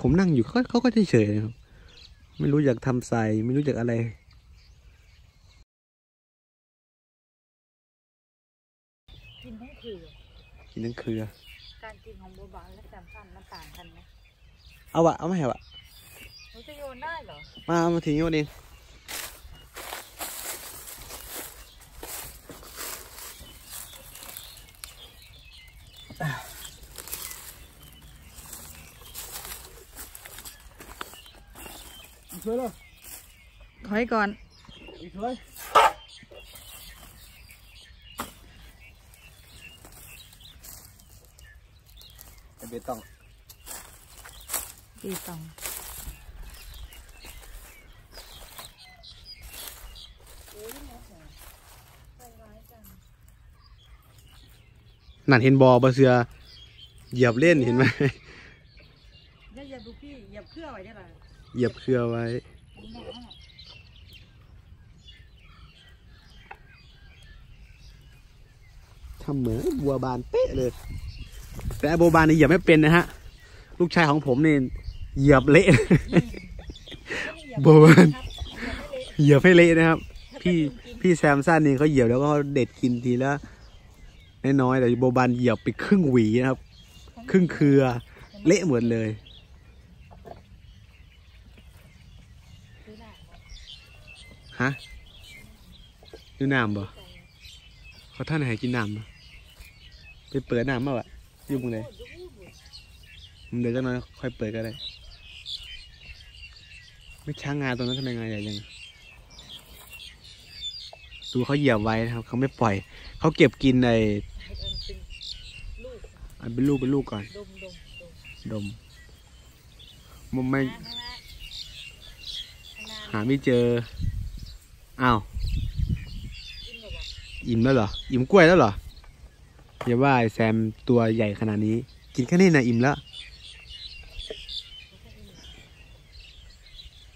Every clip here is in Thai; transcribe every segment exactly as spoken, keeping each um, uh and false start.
ผมนั่งอยู่เขาเขาก็เฉยๆครับไม่รู้อยากทำใส่ไม่รู้อยากอะไรกินทั้งเครือกินทั้งเครือการกินของโบบาและแซมซันมันต่างกันไหมเอาวะเอาไม่เหรอวะหนูจะโยนได้เหรอมามาถึงโยนเองถอยก่อนเบตองเบตองนั่นเห็นบอบะเสือเหยียบเล่นเห็นไหมได้เหยียบบุกี้เหยียบเครือไว้ได้ป่ะเหยียบเครือไว้ทำเหมือนบัวบานเป๊ะเลยแต่บัวบานนี่เหยียบไม่เป็นนะฮะลูกชายของผมนี่เหยียบเละบัวบานเหยียบให้เละนะครับพี่พี่แซมซันนี่เขาเหยียบแล้วก็เด็ดกินทีละน้อยๆแต่บัวบานเหยียบไปครึ่งหวีนะครับครึ่งเครือเละหมดเลยฮะดูน้ำบ่เขาท่านหายกินน้ำบ่ไปเปิดน้ำมาวะยุ่งเลยเดี๋ยวจะน้อยค่อยเปิดก็ได้ไม่ช้างงาตรงนั้นทำไมงาใหญ่ยังดูเขาเหยียบไว้นะครับเขาไม่ปล่อยเขาเก็บกินในอันเป็นลูกเป็นลูกก่อนดมมันไม่หาไม่เจออ้าวอิ่มแล้วเหรออิ่มกล้วยแล้วเหรออย่าว่าแซมตัวใหญ่ขนาดนี้กินแค่นี้นะอิ่มแล้ว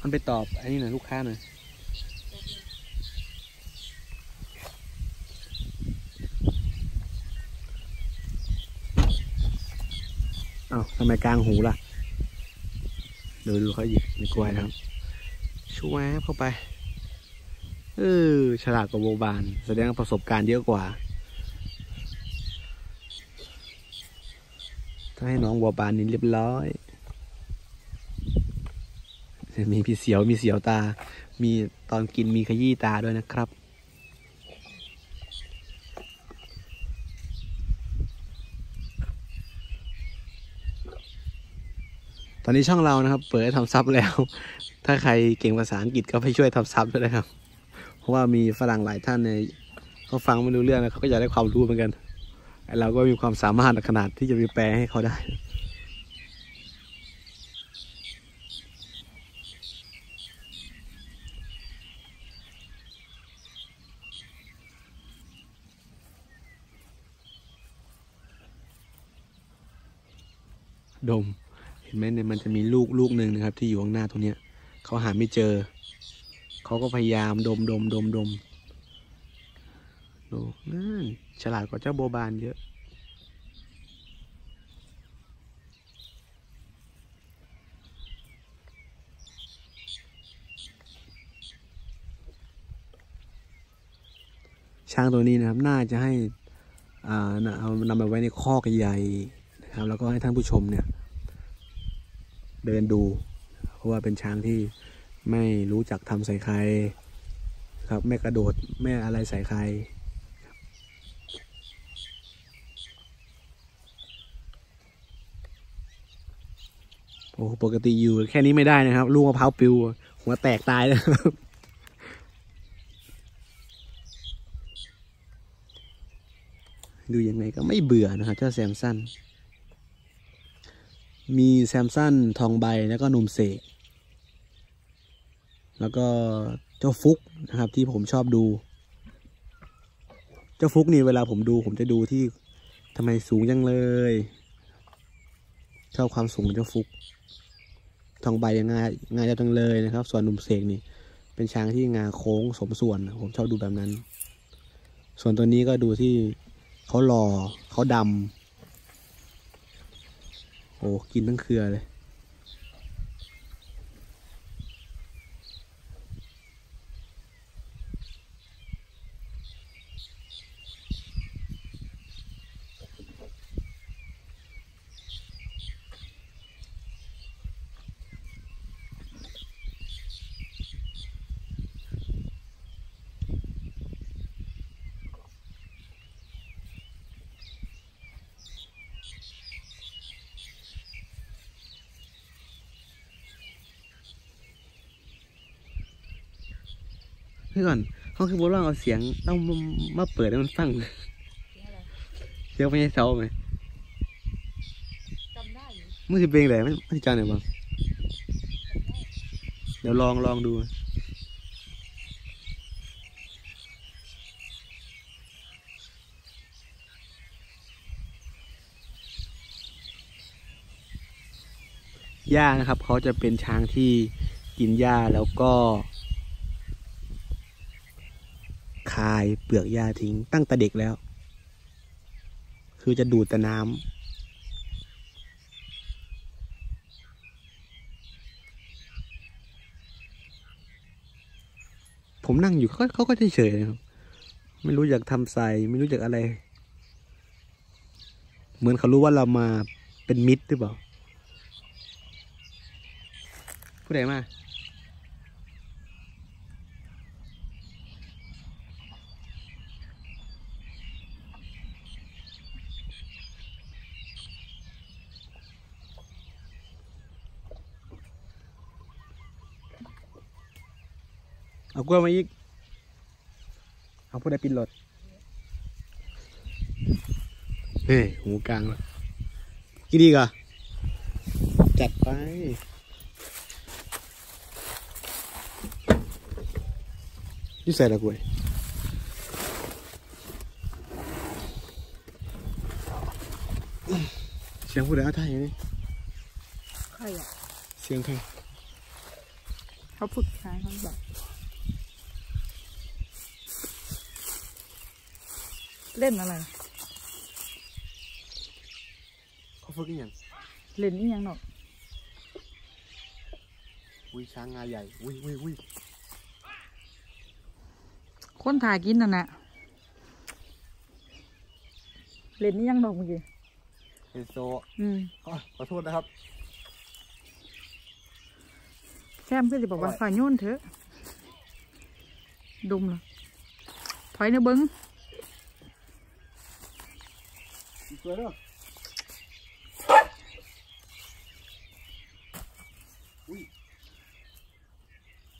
มันไปตอบอันนี้หน่อยลูกค้าหน่อยอ้าวทำไมกลางหูล่ะเดี๋ยวดูเขาหยิบในกล้วยนะครับชูแวบเข้าไปเออฉลาดกว่าโบบานแสดงประสบการณ์เยอะกว่าถ้าให้น้องโบบานนี้เรียบร้อยมีพี่เสียวมีเสียวตามีตอนกินมีขยี้ตาด้วยนะครับตอนนี้ช่องเรานะครับเปิดทำซับแล้วถ้าใครเก่งภาษาอังกฤษก็ไปช่วยทำซับด้วยนะครับเพราะว่ามีฝรั่งหลายท่านเนี่ยเขาฟังไม่รู้เรื่องนะเขาก็อยากได้ความรู้เหมือนกันเราก็มีความสามารถขนาดที่จะไปแปลให้เขาได้ดมเห็นไหมเนี่ยมันจะมีลูกลูกหนึ่งนะครับที่อยู่ข้างหน้าตรงเนี้ยเขาหาไม่เจอเขาก็พยายามดมดมดมดมดูนั่นฉลาดกว่าเจ้าโบบานเยอะช้างตัวนี้นะครับน่าจะให้อ่าเอานำไปไว้ในคอกใหญ่นะครับแล้วก็ให้ท่านผู้ชมเนี่ยเดินดูเพราะว่าเป็นช้างที่ไม่รู้จักทำใส่ใครครับไม่กระโดดไม่อะไรใส่ใครโอ้ปกติอยู่แค่นี้ไม่ได้นะครับลูกมะพร้าวปิวหัวแตกตายแล้วดูยังไงก็ไม่เบื่อนะครับเจ้าแซมซันมีแซมซันทองใบแล้วก็หนุ่มเสกแล้วก็เจ้าฟุกนะครับที่ผมชอบดูเจ้าฟุกนี่เวลาผมดูผมจะดูที่ทำไมสูงจังเลยชอบความสูงของเจ้าฟุกทองใบยังง่ายง่ายจังเลยนะครับส่วนหนุ่มเสกนี่ เป็นช้างที่งาโค้งสมส่วนผมชอบดูแบบนั้นส่วนตัวนี้ก็ดูที่เขาหล่อเขาดำโอ้กินทั้งเครือเลยก่อนเขาคือบอกว่าเอาเสียงต้องมาเปิดให้มันฟังเสียงไปยังเสาไหมจำได้ไม่ใช่เพลงอะไรไม่ไม่จำไหนบ้างเดี๋ยวลองลองดูหญ้านะครับเขาจะเป็นช้างที่กินหญ้าแล้วก็คายเปลือกหญ้าทิ้งตั้งแต่เด็กแล้วคือจะดูดแต่น้ำผมนั่งอยู่เขาเขาก็เฉยๆครับไม่รู้อยากทำใส่ไม่รู้อยากอะไรเหมือนเขารู้ว่าเรามาเป็นมิตรหรือเปล่าผู้ใดมาเอากล้วยมาอีกเอาผู้ใดปิดรถเฮ้ยหูกลางแล้วกินดีกว่าจัดไปยิ่งใส่ละกล้วยเสียงผู้ใดเอาท่าอย่างนี้ใครอ่ะเสียงใครเขาพูดคล้ายเขาแบบเล่นอะไรเขาฝึกยังเล่นยังหนอวิช้างงาใหญ่วิวิวิคนถ่ายกินน่ะนะเล่นยังหนอเมื่อกี้เล่นโซ่ขอโทษนะครับแซมก็จะบอกว่าฝ่ายโยนเถอะดุมเลยถอยเนื้อบึ้งสวยด้วยอุ้ยงางาฝั่งนี้ผมเคยนั่งแล้วด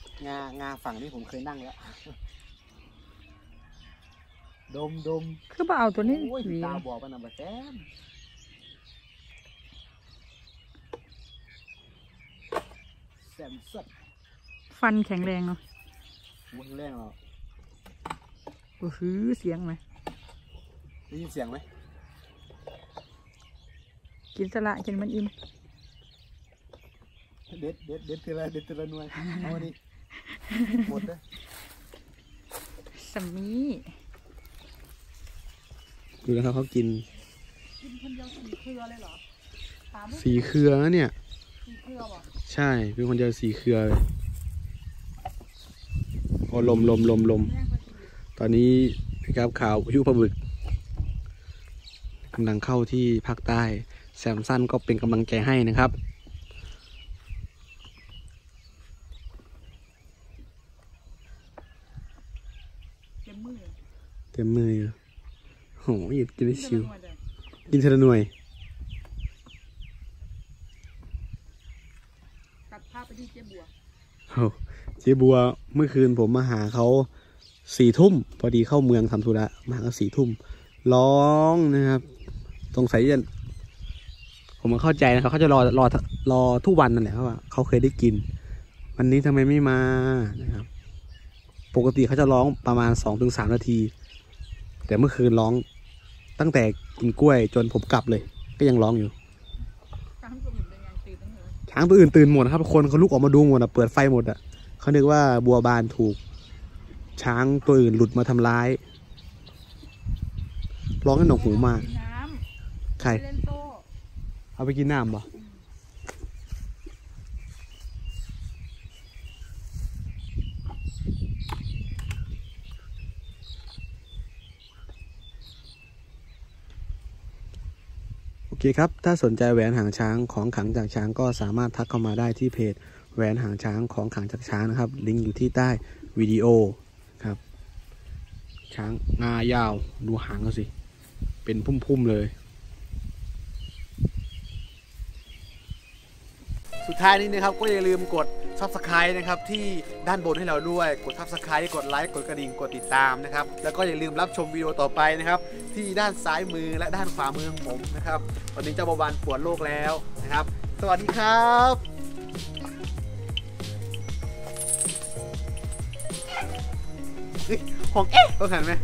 มดมคือเอาตัวนี้ตาบอดปะนะบะแซมฟันแข็งแรงเนาะมันแรงเหรอโอ้โหเสียงไหมได้ยินเสียงไหมกินสละกินมันอิ่มเด็ดเด็ดเด็ดเทระเด็ดเทระนวลเอาดิหมดเลยสามีดูนะครับเขากินกินคนเดียวสี่เครือเลยเหรอสี่เครือนะเนี่ยใช่เป็นคนเดียวสีเครือเลยโอ้ลมลมลมลมตอนนี้นะครับข่าวพายุปะบึกกำลังเข้าที่ภาคใต้แซมสั้นก็เป็นกำลังใจให้นะครับเต็มมือเต็มมือโหหยุดกินได้ชิวกินเทระหน่วยเจ๊บัวเมื่อคืนผมมาหาเขาสี่ทุ่มพอดีเข้าเมืองทำธุระมาก็สี่ทุ่มร้องนะครับสงสัยจะผมมาเข้าใจนะครับเขาจะรอรอรอทุกวันนั่นแหละเพราะว่าเขาเคยได้กินวันนี้ทำไมไม่มานะครับปกติเขาจะร้องประมาณสองถึงสามนาที แต่เมื่อคืนร้องตั้งแต่กินกล้วยจนผมกลับเลยก็ยังร้องอยู่ช้างตัวอื่นตื่นหมดครับคนเขาลุกออกมาดูหมดอ่ะเปิดไฟหมดอ่ะเขานึกว่าบัวบานถูกช้างตัวอื่นหลุดมาทำร้ายร้องให้หนวกหูมากใครเอาไปกินน้ำปะโอเคครับถ้าสนใจแหวนหางช้างของขลังจากช้างก็สามารถทักเข้ามาได้ที่เพจแหวนหางช้างของขลังจากช้างนะครับลิงก์อยู่ที่ใต้วิดีโอครับช้างงายาวดูหางเขาสิเป็นพุ่มๆเลยสุดท้ายนี้นะครับก็อย่าลืมกด ซับสไครบ์ นะครับที่ด้านบนให้เราด้วยกด ซับสไครบ์ กดไลค์กดกระดิ่งกดติดตามนะครับแล้วก็อย่าลืมรับชมวิดีโอต่อไปนะครับที่ด้านซ้ายมือและด้านขวามือของผมนะครับวันนี้เจ้าบัวบานปวดโลกแล้วนะครับสวัสดีครับของเอ๊ะต้องหันไหม